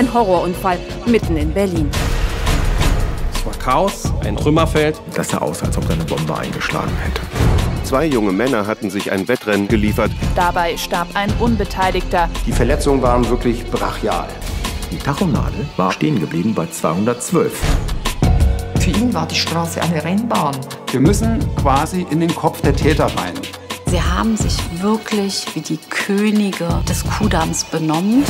Ein Horrorunfall mitten in Berlin. Es war Chaos, ein Trümmerfeld. Das sah aus, als ob da eine Bombe eingeschlagen hätte. Zwei junge Männer hatten sich ein Wettrennen geliefert. Dabei starb ein Unbeteiligter. Die Verletzungen waren wirklich brachial. Die Tachonadel war stehen geblieben bei 212. Für ihn war die Straße eine Rennbahn. Wir müssen quasi in den Kopf der Täter rein. Sie haben sich wirklich wie die Könige des Kudamms benommen.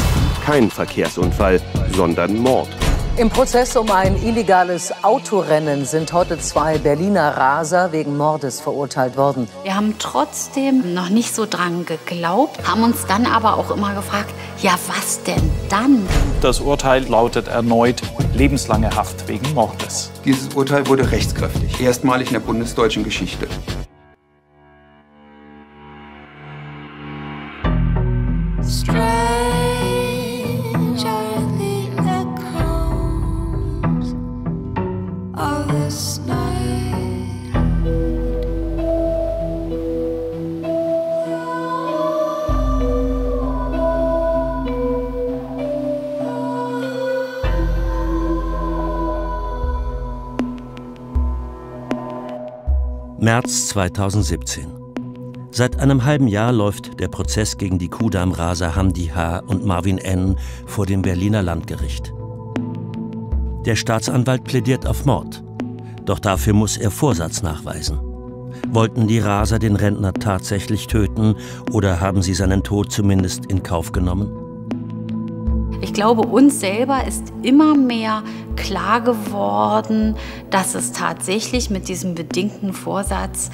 Kein Verkehrsunfall, sondern Mord. Im Prozess um ein illegales Autorennen sind heute zwei Berliner Raser wegen Mordes verurteilt worden. Wir haben trotzdem noch nicht so dran geglaubt, haben uns dann aber auch immer gefragt, ja was denn dann? Das Urteil lautet erneut lebenslange Haft wegen Mordes. Dieses Urteil wurde rechtskräftig, erstmalig in der bundesdeutschen Geschichte. März 2017. Seit einem halben Jahr läuft der Prozess gegen die Kudamm-Raser Hamdi H. und Marvin N. vor dem Berliner Landgericht. Der Staatsanwalt plädiert auf Mord. Doch dafür muss er Vorsatz nachweisen. Wollten die Raser den Rentner tatsächlich töten oder haben sie seinen Tod zumindest in Kauf genommen? Ich glaube, uns selber ist immer mehr klar geworden, dass es tatsächlich mit diesem bedingten Vorsatz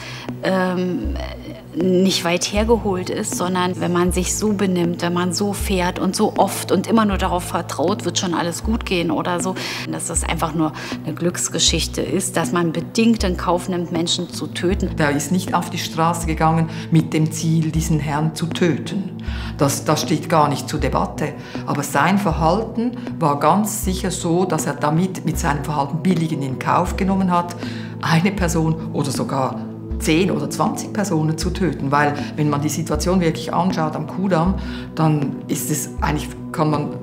nicht weit hergeholt ist, sondern wenn man sich so benimmt, wenn man so fährt und so oft und immer nur darauf vertraut, wird schon alles gut gehen oder so. Dass das einfach nur eine Glücksgeschichte ist, dass man bedingt in Kauf nimmt, Menschen zu töten. Der ist nicht auf die Straße gegangen mit dem Ziel, diesen Herrn zu töten. Das steht gar nicht zur Debatte. Aber sein Verhalten war ganz sicher so, dass er damit mit seinem Verhalten billigend in Kauf genommen hat, eine Person oder sogar 10 oder 20 Personen zu töten, weil wenn man die Situation wirklich anschaut am Kudamm, dann ist es eigentlich, kann man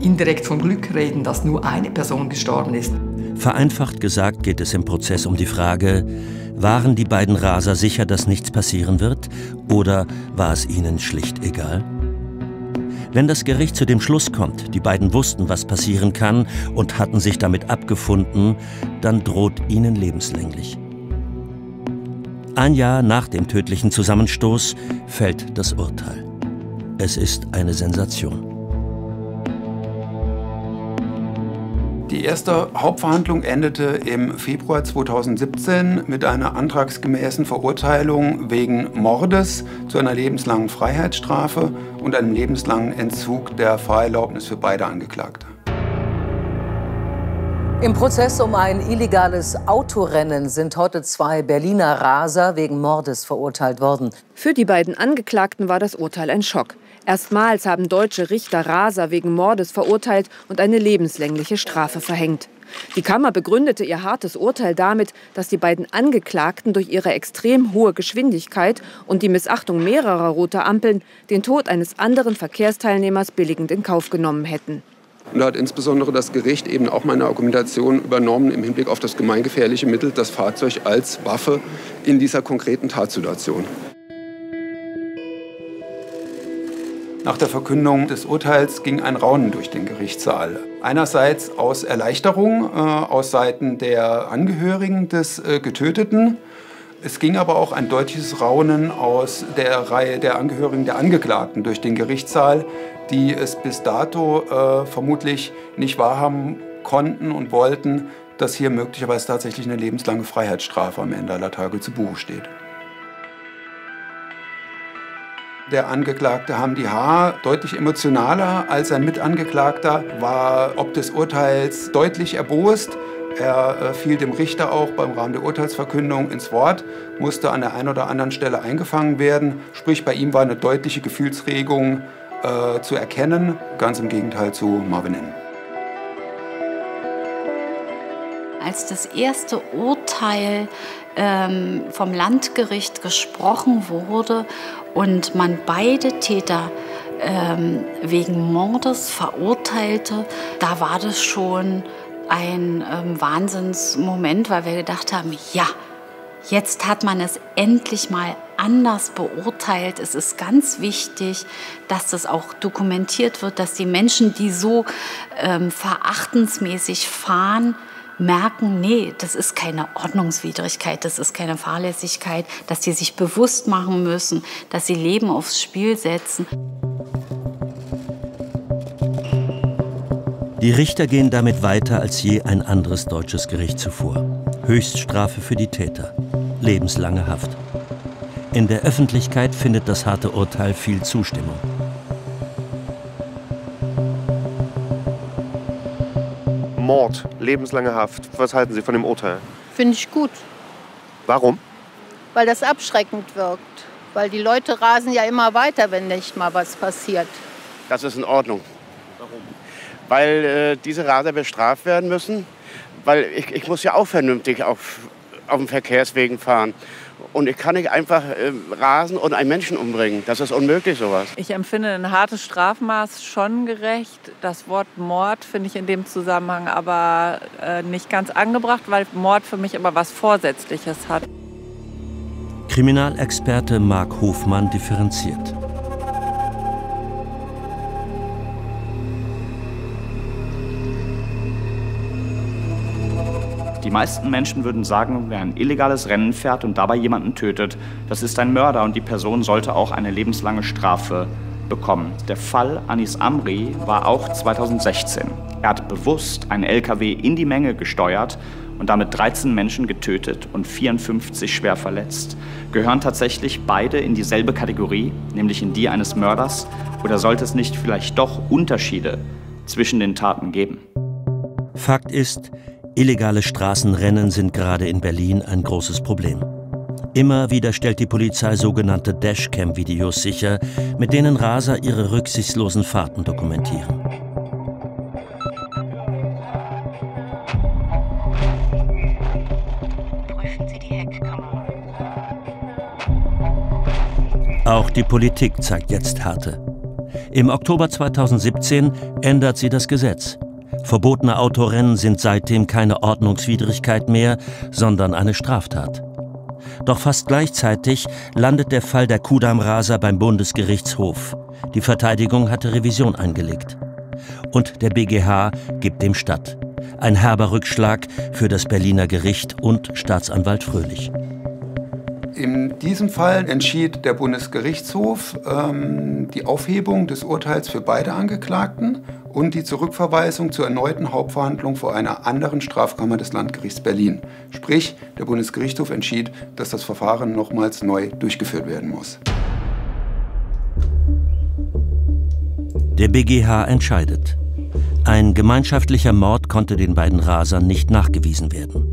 indirekt vom Glück reden, dass nur eine Person gestorben ist. Vereinfacht gesagt geht es im Prozess um die Frage, waren die beiden Raser sicher, dass nichts passieren wird, oder war es ihnen schlicht egal? Wenn das Gericht zu dem Schluss kommt, die beiden wussten, was passieren kann und hatten sich damit abgefunden, dann droht ihnen lebenslänglich. Ein Jahr nach dem tödlichen Zusammenstoß fällt das Urteil. Es ist eine Sensation. Die erste Hauptverhandlung endete im Februar 2017 mit einer antragsgemäßen Verurteilung wegen Mordes zu einer lebenslangen Freiheitsstrafe und einem lebenslangen Entzug der Fahrerlaubnis für beide Angeklagte. Im Prozess um ein illegales Autorennen sind heute zwei Berliner Raser wegen Mordes verurteilt worden. Für die beiden Angeklagten war das Urteil ein Schock. Erstmals haben deutsche Richter Raser wegen Mordes verurteilt und eine lebenslängliche Strafe verhängt. Die Kammer begründete ihr hartes Urteil damit, dass die beiden Angeklagten durch ihre extrem hohe Geschwindigkeit und die Missachtung mehrerer roter Ampeln den Tod eines anderen Verkehrsteilnehmers billigend in Kauf genommen hätten. Und da hat insbesondere das Gericht eben auch meine Argumentation übernommen im Hinblick auf das gemeingefährliche Mittel, das Fahrzeug als Waffe in dieser konkreten Tatsituation. Nach der Verkündung des Urteils ging ein Raunen durch den Gerichtssaal. Einerseits aus Erleichterung aus Seiten der Angehörigen des Getöteten. Es ging aber auch ein deutliches Raunen aus der Reihe der Angehörigen der Angeklagten durch den Gerichtssaal, die es bis dato vermutlich nicht wahrhaben konnten und wollten, dass hier möglicherweise tatsächlich eine lebenslange Freiheitsstrafe am Ende aller Tage zu Buche steht. Der Angeklagte Hamdi H., deutlich emotionaler als sein Mitangeklagter, war ob des Urteils deutlich erbost. Er fiel dem Richter auch beim Rahmen der Urteilsverkündung ins Wort, musste an der einen oder anderen Stelle eingefangen werden. Sprich, bei ihm war eine deutliche Gefühlsregung zu erkennen, ganz im Gegenteil zu Marvin N. Als das erste Urteil vom Landgericht gesprochen wurde und man beide Täter wegen Mordes verurteilt, verurteilte, da war das schon ein Wahnsinnsmoment, weil wir gedacht haben, ja, jetzt hat man es endlich mal anders beurteilt. Es ist ganz wichtig, dass das auch dokumentiert wird, dass die Menschen, die so verachtensmäßig fahren, merken, nee, das ist keine Ordnungswidrigkeit, das ist keine Fahrlässigkeit, dass sie sich bewusst machen müssen, dass sie Leben aufs Spiel setzen. Die Richter gehen damit weiter als je ein anderes deutsches Gericht zuvor. Höchststrafe für die Täter, lebenslange Haft. In der Öffentlichkeit findet das harte Urteil viel Zustimmung. Mord, lebenslange Haft. Was halten Sie von dem Urteil? Finde ich gut. Warum? Weil das abschreckend wirkt. Weil die Leute rasen ja immer weiter, wenn nicht mal was passiert. Das ist in Ordnung. Warum? Weil diese Raser bestraft werden müssen. Weil ich muss ja auch vernünftig auf dem Verkehrswegen fahren. Und ich kann nicht einfach rasen und einen Menschen umbringen. Das ist unmöglich, sowas. Ich empfinde ein hartes Strafmaß schon gerecht. Das Wort Mord finde ich in dem Zusammenhang aber nicht ganz angebracht, weil Mord für mich immer was Vorsätzliches hat. Kriminalexperte Mark Hofmann differenziert. Die meisten Menschen würden sagen, wer ein illegales Rennen fährt und dabei jemanden tötet, das ist ein Mörder und die Person sollte auch eine lebenslange Strafe bekommen. Der Fall Anis Amri war auch 2016. Er hat bewusst einen LKW in die Menge gesteuert und damit 13 Menschen getötet und 54 schwer verletzt. Gehören tatsächlich beide in dieselbe Kategorie, nämlich in die eines Mörders? Oder sollte es nicht vielleicht doch Unterschiede zwischen den Taten geben? Fakt ist, illegale Straßenrennen sind gerade in Berlin ein großes Problem. Immer wieder stellt die Polizei sogenannte Dashcam-Videos sicher, mit denen Raser ihre rücksichtslosen Fahrten dokumentieren. Prüfen Sie die Heckkamera. Auch die Politik zeigt jetzt Härte. Im Oktober 2017 ändert sie das Gesetz. Verbotene Autorennen sind seitdem keine Ordnungswidrigkeit mehr, sondern eine Straftat. Doch fast gleichzeitig landet der Fall der Kudamm-Raser beim Bundesgerichtshof. Die Verteidigung hatte Revision eingelegt. Und der BGH gibt dem statt. Ein herber Rückschlag für das Berliner Gericht und Staatsanwalt Fröhlich. In diesem Fall entschied der Bundesgerichtshof die Aufhebung des Urteils für beide Angeklagten und die Zurückverweisung zur erneuten Hauptverhandlung vor einer anderen Strafkammer des Landgerichts Berlin. Sprich, der Bundesgerichtshof entschied, dass das Verfahren nochmals neu durchgeführt werden muss. Der BGH entscheidet. Ein gemeinschaftlicher Mord konnte den beiden Rasern nicht nachgewiesen werden.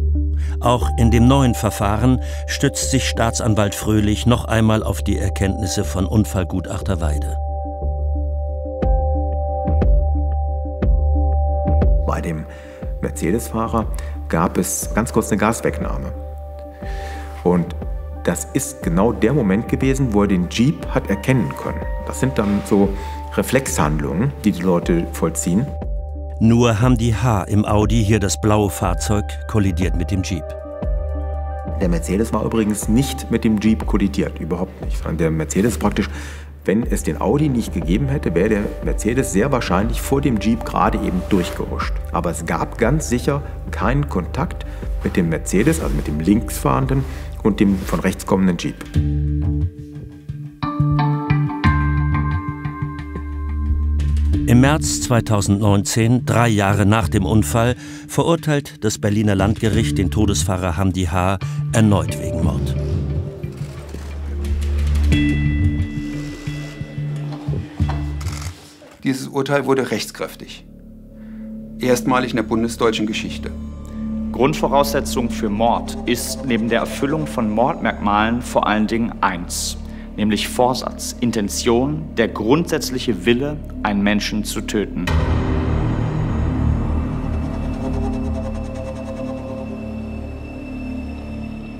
Auch in dem neuen Verfahren stützt sich Staatsanwalt Fröhlich noch einmal auf die Erkenntnisse von Unfallgutachter Weide. Bei dem Mercedes-Fahrer gab es ganz kurz eine Gaswegnahme. Und das ist genau der Moment gewesen, wo er den Jeep hat erkennen können. Das sind dann so Reflexhandlungen, die die Leute vollziehen. Nur Hamdi H. im Audi, hier das blaue Fahrzeug, kollidiert mit dem Jeep. Der Mercedes war übrigens nicht mit dem Jeep kollidiert, überhaupt nicht. Der Mercedes praktisch, wenn es den Audi nicht gegeben hätte, wäre der Mercedes sehr wahrscheinlich vor dem Jeep gerade eben durchgerutscht. Aber es gab ganz sicher keinen Kontakt mit dem Mercedes, also mit dem links fahrenden und dem von rechts kommenden Jeep. Im März 2019, 3 Jahre nach dem Unfall, verurteilt das Berliner Landgericht den Todesfahrer Hamdi H. erneut wegen Mord. Dieses Urteil wurde rechtskräftig. Erstmalig in der bundesdeutschen Geschichte. Grundvoraussetzung für Mord ist neben der Erfüllung von Mordmerkmalen vor allen Dingen eins. Nämlich Vorsatz, Intention, der grundsätzliche Wille, einen Menschen zu töten.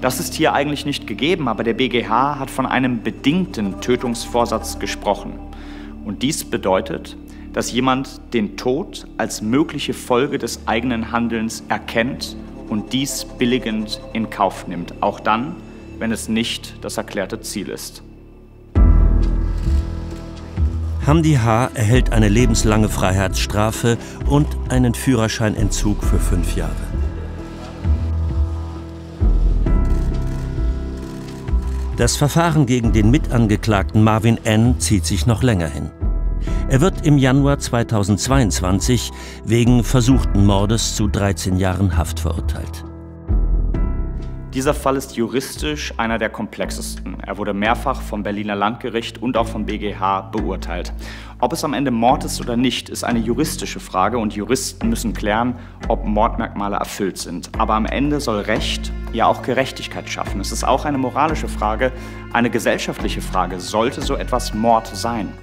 Das ist hier eigentlich nicht gegeben, aber der BGH hat von einem bedingten Tötungsvorsatz gesprochen. Und dies bedeutet, dass jemand den Tod als mögliche Folge des eigenen Handelns erkennt und dies billigend in Kauf nimmt, auch dann, wenn es nicht das erklärte Ziel ist. Hamdi H. erhält eine lebenslange Freiheitsstrafe und einen Führerscheinentzug für 5 Jahre. Das Verfahren gegen den Mitangeklagten Marvin N. zieht sich noch länger hin. Er wird im Januar 2022 wegen versuchten Mordes zu 13 Jahren Haft verurteilt. Dieser Fall ist juristisch einer der komplexesten. Er wurde mehrfach vom Berliner Landgericht und auch vom BGH beurteilt. Ob es am Ende Mord ist oder nicht, ist eine juristische Frage und Juristen müssen klären, ob Mordmerkmale erfüllt sind. Aber am Ende soll Recht ja auch Gerechtigkeit schaffen. Es ist auch eine moralische Frage, eine gesellschaftliche Frage. Sollte so etwas Mord sein?